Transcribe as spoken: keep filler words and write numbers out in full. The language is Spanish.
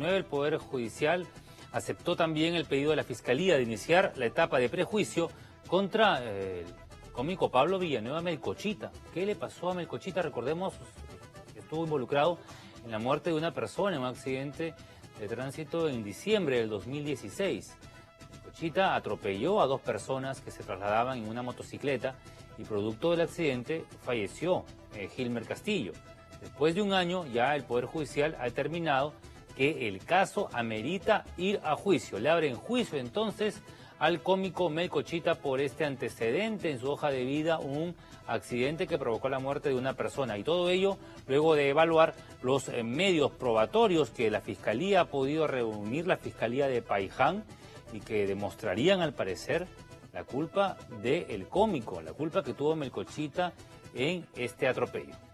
dos mil diecinueve, el Poder Judicial aceptó también el pedido de la Fiscalía de iniciar la etapa de prejuicio contra el cómico Pablo Villanueva Melcochita. ¿Qué le pasó a Melcochita? Recordemos, estuvo involucrado en la muerte de una persona en un accidente de tránsito en diciembre del dos mil dieciséis. Melcochita atropelló a dos personas que se trasladaban en una motocicleta y producto del accidente falleció eh, Gilmer Castillo. Después de un año ya el Poder Judicial ha determinado que el caso amerita ir a juicio. Le abren juicio entonces al cómico Melcochita por este antecedente en su hoja de vida, un accidente que provocó la muerte de una persona. Y todo ello luego de evaluar los medios probatorios que la Fiscalía ha podido reunir, la Fiscalía de Paiján, y que demostrarían al parecer la culpa del cómico, la culpa que tuvo Melcochita en este atropello.